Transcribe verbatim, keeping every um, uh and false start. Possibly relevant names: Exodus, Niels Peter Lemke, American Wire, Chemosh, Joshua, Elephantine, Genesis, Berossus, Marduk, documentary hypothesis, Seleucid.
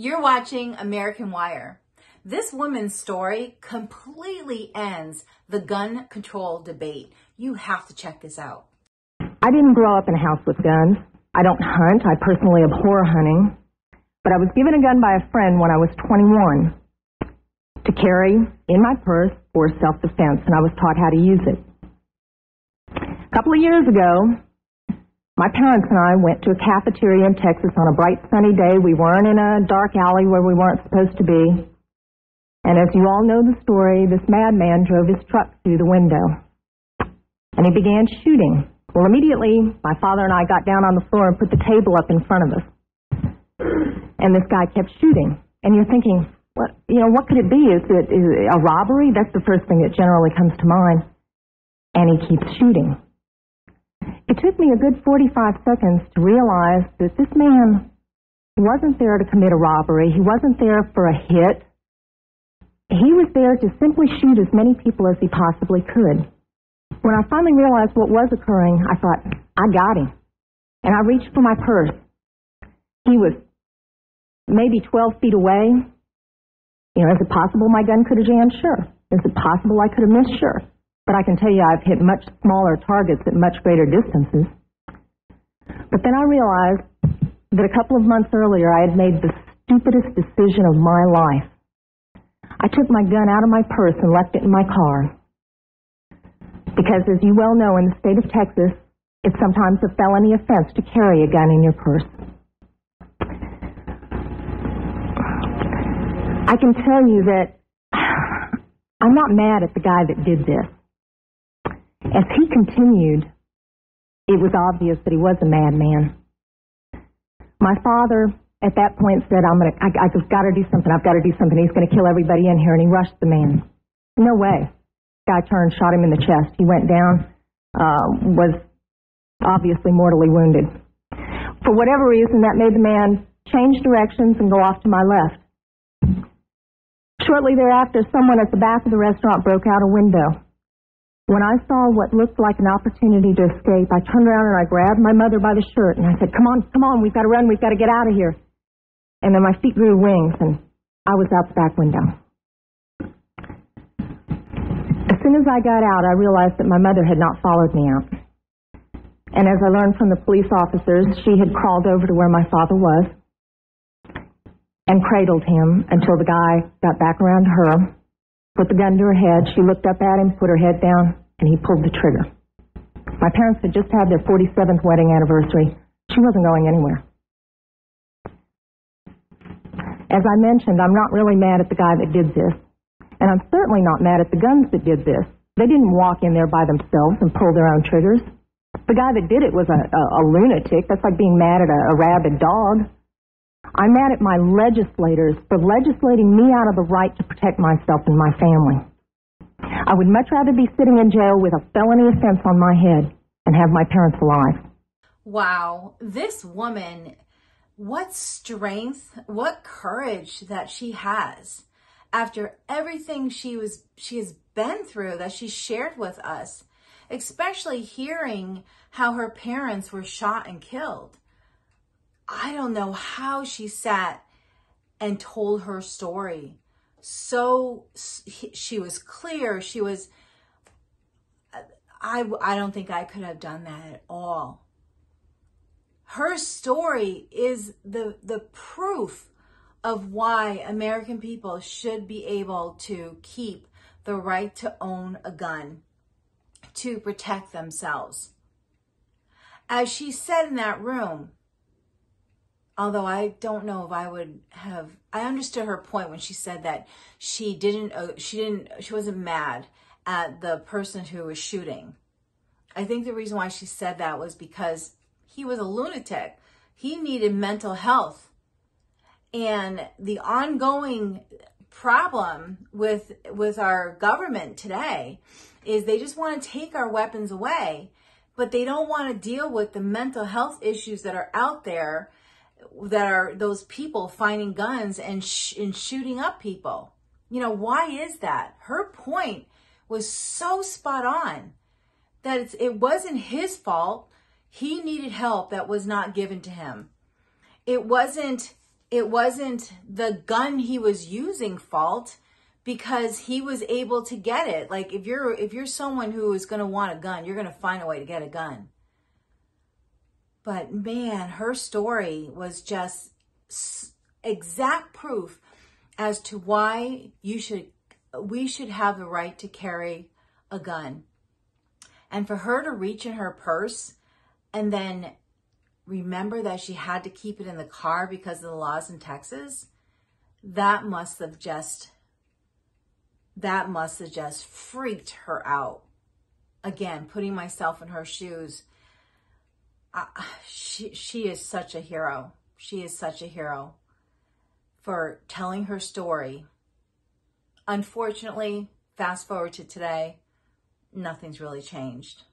You're watching American Wire. This woman's story completely ends the gun control debate. You have to check this out. I didn't grow up in a house with guns. I don't hunt. I personally abhor hunting. But I was given a gun by a friend when I was twenty-one to carry in my purse for self-defense, and I was taught how to use it. A couple of years ago, my parents and I went to a cafeteria in Texas on a bright sunny day. We weren't in a dark alley where we weren't supposed to be. And as you all know the story, this madman drove his truck through the window. And he began shooting. Well, immediately, my father and I got down on the floor and put the table up in front of us. And this guy kept shooting. And you're thinking, what, you know, what could it be? Is it, is it a robbery? That's the first thing that generally comes to mind. And he keeps shooting. It took me a good forty-five seconds to realize that this man wasn't there to commit a robbery. He wasn't there for a hit. He was there to simply shoot as many people as he possibly could. When I finally realized what was occurring, I thought, I got him. And I reached for my purse. He was maybe twelve feet away. You know, is it possible my gun could have jammed? Sure. Is it possible I could have missed? Sure. But I can tell you I've hit much smaller targets at much greater distances. But then I realized that a couple of months earlier I had made the stupidest decision of my life. I took my gun out of my purse and left it in my car. Because as you well know, in the state of Texas, it's sometimes a felony offense to carry a gun in your purse. I can tell you that I'm not mad at the guy that did this. As he continued, it was obvious that he was a madman. My father, at that point, said, I'm gonna, I, I just got to do something. I've got to do something. He's going to kill everybody in here. And he rushed the man. No way. Guy turned, shot him in the chest. He went down, uh, was obviously mortally wounded. For whatever reason, that made the man change directions and go off to my left. Shortly thereafter, someone at the back of the restaurant broke out a window. When I saw what looked like an opportunity to escape, I turned around and I grabbed my mother by the shirt and I said, come on, come on, we've got to run, we've got to get out of here. And then my feet grew wings and I was out the back window. As soon as I got out, I realized that my mother had not followed me out. And as I learned from the police officers, she had crawled over to where my father was and cradled him until the guy got back around to her. Put the gun to her head, she looked up at him, put her head down, and he pulled the trigger. My parents had just had their forty-seventh wedding anniversary. She wasn't going anywhere. As I mentioned, I'm not really mad at the guy that did this, and I'm certainly not mad at the guns that did this. They didn't walk in there by themselves and pull their own triggers. The guy that did it was a, a, a lunatic. That's like being mad at a, a rabid dog. I'm mad at my legislators for legislating me out of the right to protect myself and my family. I would much rather be sitting in jail with a felony offense on my head and have my parents alive. Wow, this woman, what strength, what courage that she has. After everything she was, she has been through that she shared with us, especially hearing how her parents were shot and killed. I don't know how she sat and told her story. So she was clear. She was, I, I don't think I could have done that at all. Her story is the, the proof of why American people should be able to keep the right to own a gun, to protect themselves. As she said in that room, although I don't know if I would have, I understood her point when she said that she didn't, she didn't, she wasn't mad at the person who was shooting. I think the reason why she said that was because he was a lunatic. He needed mental health. And the ongoing problem with, with our government today is they just want to take our weapons away, but they don't want to deal with the mental health issues that are out there, that are those people finding guns and, sh and shooting up people. You know, why is that? Her point was so spot on that it's, it wasn't his fault. He needed help that was not given to him. It wasn't it wasn't the gun he was using fault, because he was able to get it. Like if you're, if you're someone who is going to want a gun, you're going to find a way to get a gun. But man, her story was just exact proof as to why you should, we should have the right to carry a gun. And for her to reach in her purse and then remember that she had to keep it in the car because of the laws in Texas, that must have just, that must have just freaked her out. Again, putting myself in her shoes, I, she, she is such a hero. She is such a hero for telling her story. Unfortunately, fast forward to today, nothing's really changed.